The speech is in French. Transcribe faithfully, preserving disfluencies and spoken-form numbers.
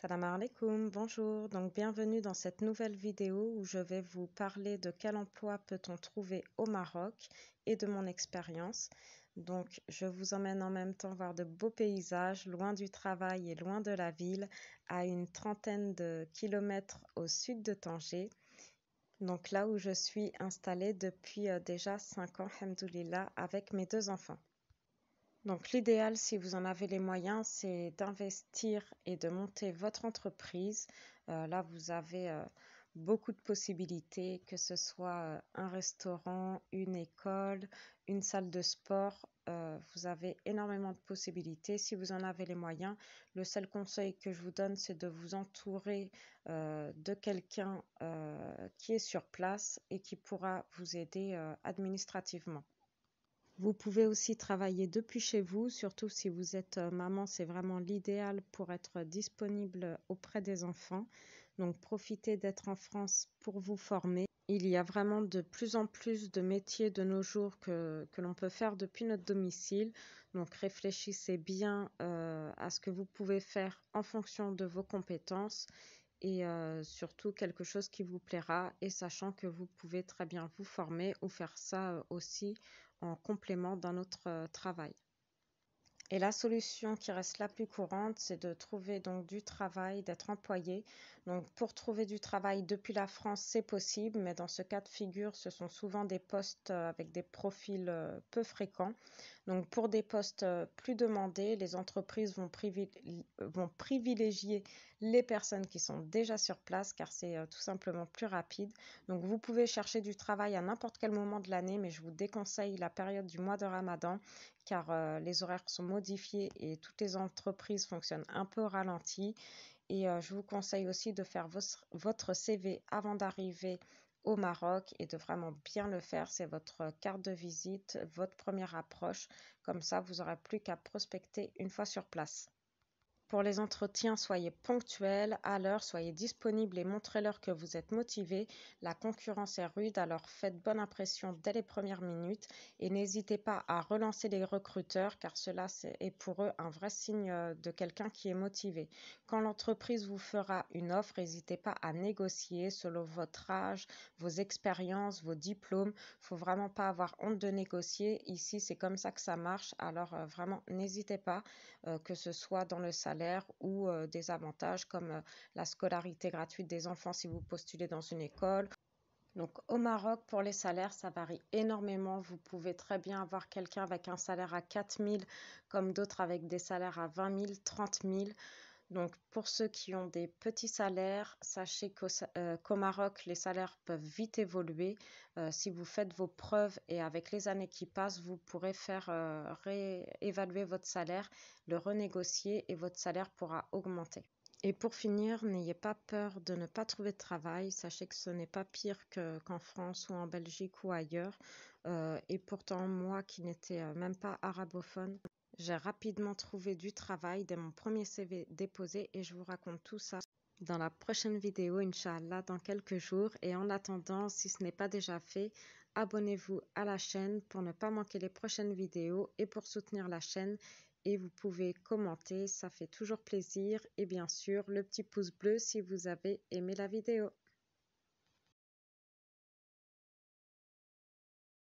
Salam alaikum, bonjour, donc bienvenue dans cette nouvelle vidéo où je vais vous parler de quel emploi peut-on trouver au Maroc et de mon expérience. Donc je vous emmène en même temps voir de beaux paysages, loin du travail et loin de la ville, à une trentaine de kilomètres au sud de Tanger. Donc là où je suis installée depuis déjà cinq ans, hamdoulillah, avec mes deux enfants. Donc l'idéal, si vous en avez les moyens, c'est d'investir et de monter votre entreprise. Euh, là, vous avez euh, beaucoup de possibilités, que ce soit euh, un restaurant, une école, une salle de sport. Euh, vous avez énormément de possibilités si vous en avez les moyens. Le seul conseil que je vous donne, c'est de vous entourer euh, de quelqu'un euh, qui est sur place et qui pourra vous aider euh, administrativement. Vous pouvez aussi travailler depuis chez vous, surtout si vous êtes maman, c'est vraiment l'idéal pour être disponible auprès des enfants. Donc profitez d'être en France pour vous former. Il y a vraiment de plus en plus de métiers de nos jours que, que l'on peut faire depuis notre domicile. Donc réfléchissez bien euh, à ce que vous pouvez faire en fonction de vos compétences et euh, surtout quelque chose qui vous plaira, et sachant que vous pouvez très bien vous former ou faire ça euh, aussi en complément d'un autre euh, travail. Et la solution qui reste la plus courante, c'est de trouver donc du travail, d'être employé. Donc pour trouver du travail depuis la France, c'est possible, mais dans ce cas de figure, ce sont souvent des postes avec des profils peu fréquents. Donc pour des postes plus demandés, les entreprises vont privilégier, vont privilégier les personnes qui sont déjà sur place, car c'est tout simplement plus rapide. Donc vous pouvez chercher du travail à n'importe quel moment de l'année, mais je vous déconseille la période du mois de Ramadan, car euh, les horaires sont modifiés et toutes les entreprises fonctionnent un peu au ralenti. Et euh, je vous conseille aussi de faire vos, votre C V avant d'arriver au Maroc et de vraiment bien le faire. C'est votre carte de visite, votre première approche. Comme ça, vous n'aurez plus qu'à prospecter une fois sur place. Pour les entretiens, soyez ponctuels, à l'heure, soyez disponibles et montrez-leur que vous êtes motivés. La concurrence est rude, alors faites bonne impression dès les premières minutes et n'hésitez pas à relancer les recruteurs, car cela est pour eux un vrai signe de quelqu'un qui est motivé. Quand l'entreprise vous fera une offre, n'hésitez pas à négocier selon votre âge, vos expériences, vos diplômes. Il ne faut vraiment pas avoir honte de négocier. Ici, c'est comme ça que ça marche, alors euh, vraiment n'hésitez pas, euh, que ce soit dans le salaire ou euh, des avantages comme euh, la scolarité gratuite des enfants si vous postulez dans une école. Donc au Maroc, pour les salaires, ça varie énormément. Vous pouvez très bien avoir quelqu'un avec un salaire à quatre mille comme d'autres avec des salaires à vingt mille, trente mille. Donc pour ceux qui ont des petits salaires, sachez qu'au euh, qu'au Maroc, les salaires peuvent vite évoluer. Euh, si vous faites vos preuves et avec les années qui passent, vous pourrez faire euh, réévaluer votre salaire, le renégocier et votre salaire pourra augmenter. Et pour finir, n'ayez pas peur de ne pas trouver de travail. Sachez que ce n'est pas pire que, qu'en France ou en Belgique ou ailleurs. Euh, et pourtant, moi qui n'étais même pas arabophone, j'ai rapidement trouvé du travail dès mon premier C V déposé et je vous raconte tout ça dans la prochaine vidéo, Inch'Allah, dans quelques jours. Et en attendant, si ce n'est pas déjà fait, abonnez-vous à la chaîne pour ne pas manquer les prochaines vidéos et pour soutenir la chaîne. Et vous pouvez commenter, ça fait toujours plaisir. Et bien sûr, le petit pouce bleu si vous avez aimé la vidéo.